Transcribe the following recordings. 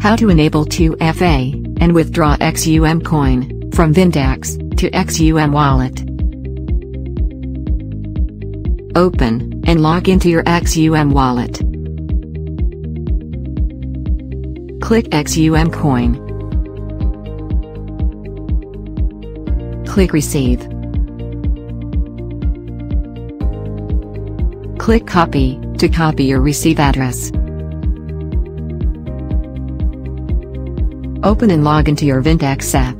How to enable 2FA and withdraw XUM Coin from Vindax to XUM Wallet. Open and log into your XUM Wallet. Click XUM Coin. Click Receive. Click Copy to copy your receive address. Open and log into your Vindax app.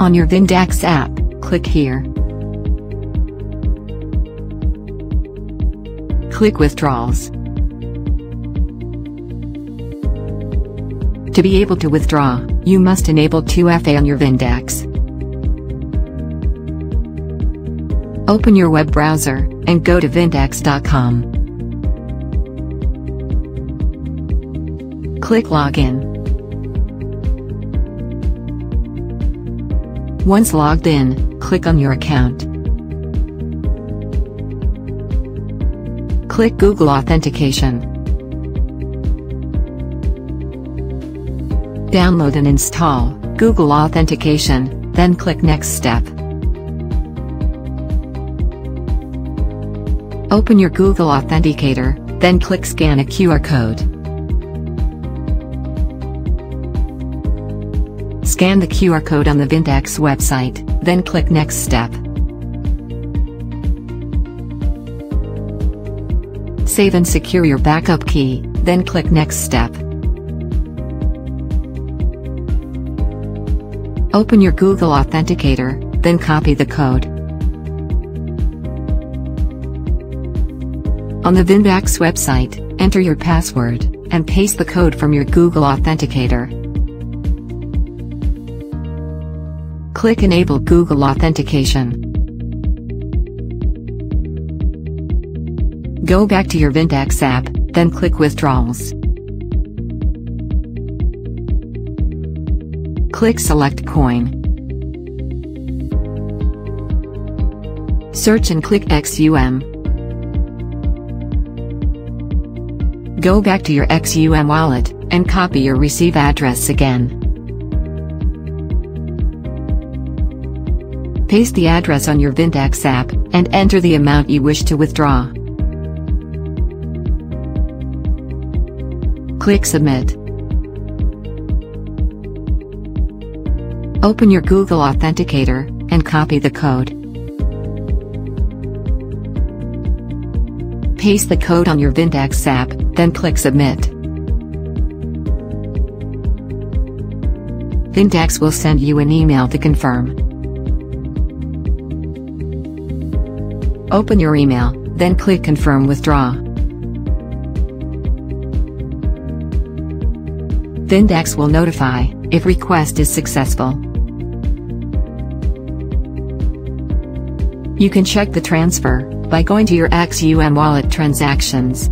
On your Vindax app, click here. Click Withdrawals. To be able to withdraw, you must enable 2FA on your Vindax. Open your web browser and go to Vindax.com. Click Login. Once logged in, click on your account. Click Google Authentication. Download and install Google Authentication, then click Next Step. Open your Google Authenticator, then click Scan a QR code. Scan the QR code on the Vindax website, then click Next Step. Save and secure your backup key, then click Next Step. Open your Google Authenticator, then copy the code. On the Vindax website, enter your password, and paste the code from your Google Authenticator. Click Enable Google Authentication. Go back to your Vindax app, then click Withdrawals. Click Select Coin. Search and click XUM. Go back to your XUM wallet, and copy your receive address again. Paste the address on your Vindax app, and enter the amount you wish to withdraw. Click Submit. Open your Google Authenticator, and copy the code. Paste the code on your Vindax app, then click Submit. Vindax will send you an email to confirm. Open your email, then click Confirm Withdraw. Vindax will notify if request is successful. You can check the transfer by going to your XUM Wallet Transactions